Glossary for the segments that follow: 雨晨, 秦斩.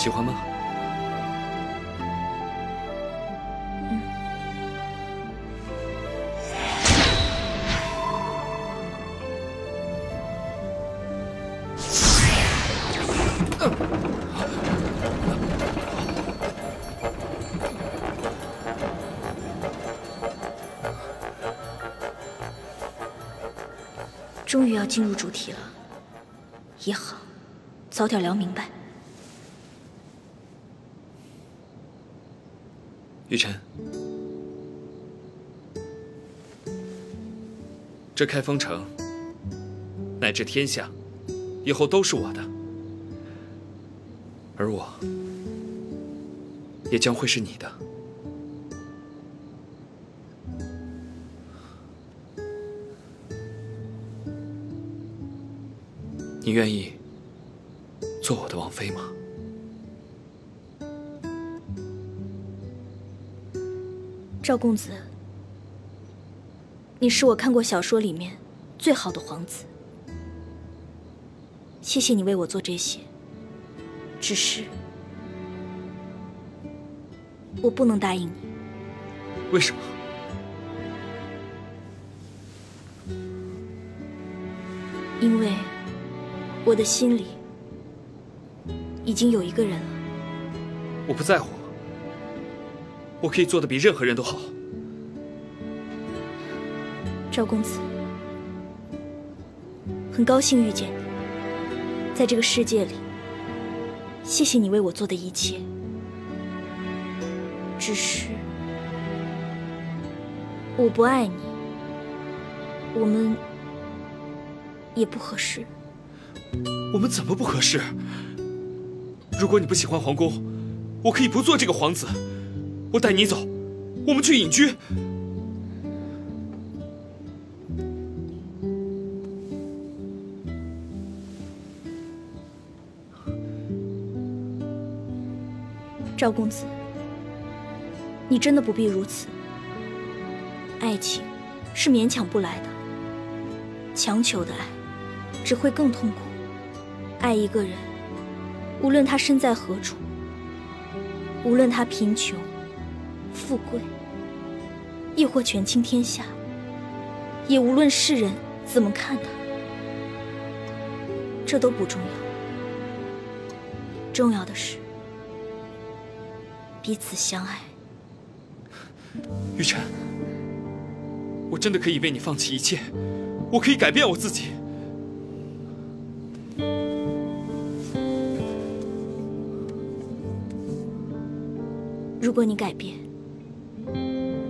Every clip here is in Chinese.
喜欢吗？嗯。终于要进入主题了，也好，早点聊明白。 玉辰，这开封城乃至天下，以后都是我的，而我也将会是你的。你愿意做我的王妃吗？ 赵公子，你是我看过小说里面最好的皇子，谢谢你为我做这些。只是，我不能答应你。为什么？因为我的心里已经有一个人了。我不在乎。 我可以做的比任何人都好，赵公子，很高兴遇见你，在这个世界里，谢谢你为我做的一切。只是，我不爱你，我们也不合适。我们怎么不合适？如果你不喜欢皇宫，我可以不做这个皇子。 我带你走，我们去隐居。赵公子，你真的不必如此。爱情是勉强不来的，强求的爱只会更痛苦。爱一个人，无论他身在何处，无论他贫穷。 富贵，亦或权倾天下，也无论世人怎么看他，这都不重要。重要的是彼此相爱。玉辰，我真的可以为你放弃一切，我可以改变我自己。 如果你改变，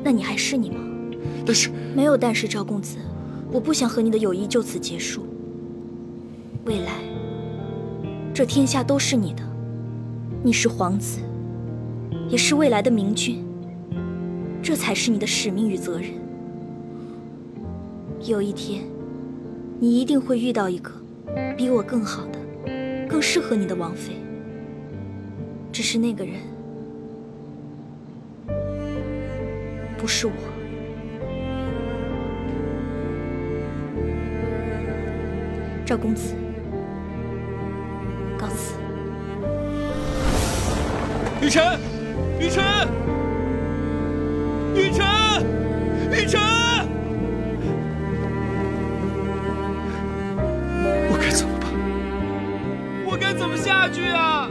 那你还是你吗？但是没有但是，赵公子，我不想和你的友谊就此结束。未来，这天下都是你的，你是皇子，也是未来的明君，这才是你的使命与责任。有一天，你一定会遇到一个比我更好的、更适合你的王妃。只是那个人。 不是我，赵公子，告辞。玉辰，玉辰，玉辰，玉辰，我该怎么办？我该怎么下去啊？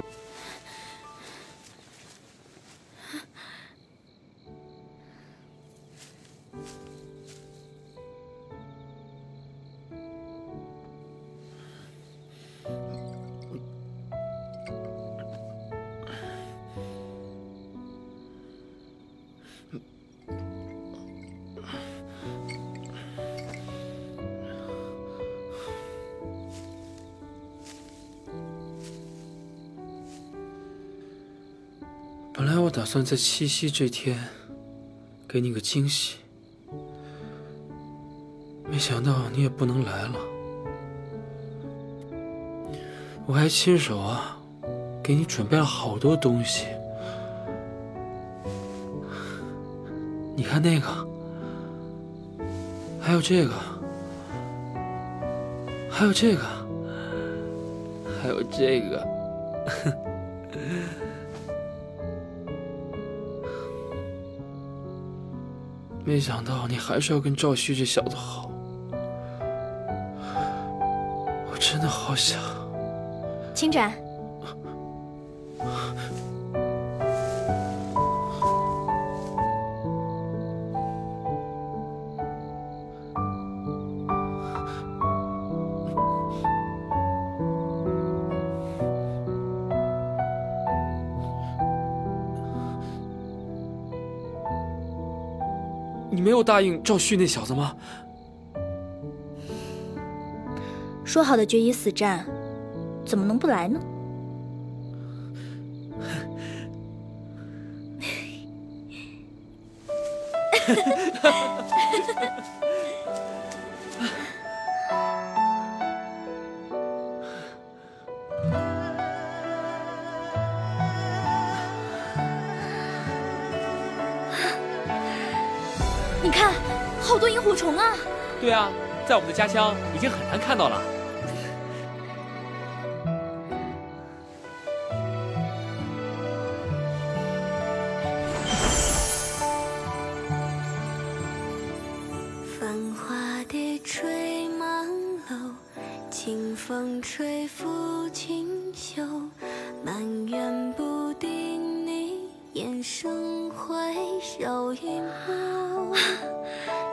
本来我打算在七夕这天给你个惊喜，没想到你也不能来了。我还亲手啊给你准备了好多东西，你看那个，还有这个，还有这个，还有这个。没想到你还是要跟赵旭这小子好，我真的好想。秦展，你没有答应赵旭那小子吗？说好的决一死战，怎么能不来呢？你看，好多萤火虫啊！对啊，在我们的家乡已经很难看到了。繁华叠缀满楼，清风吹拂清秀，满园不定你眼神回首一眸。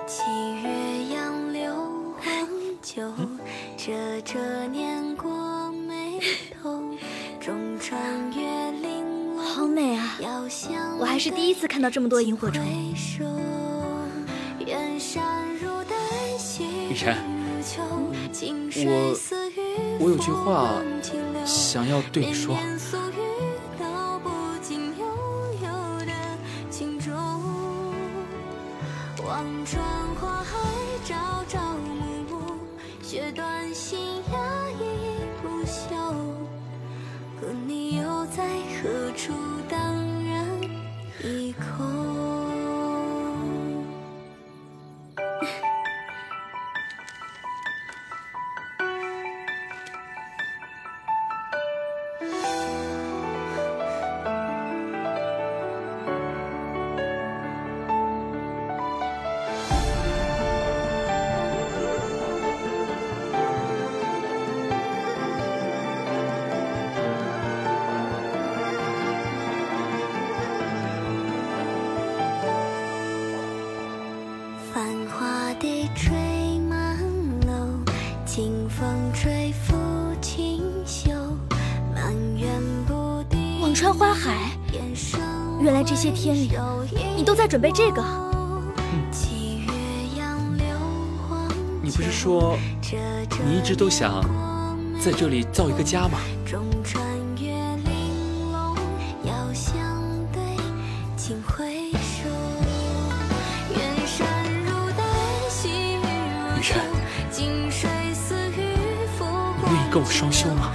七月杨柳黄酒，这年过眉头，中穿越玲珑。好美啊！我还是第一次看到这么多萤火虫。 雨辰，我有句话想要对你说。可你又在何处荡然一空？ 地吹满楼，清风吹拂清秀，满园不定。辋川花海，原来这些天里，你都在准备这个。你不是说你一直都想在这里造一个家吗？ 你愿意跟我双修吗？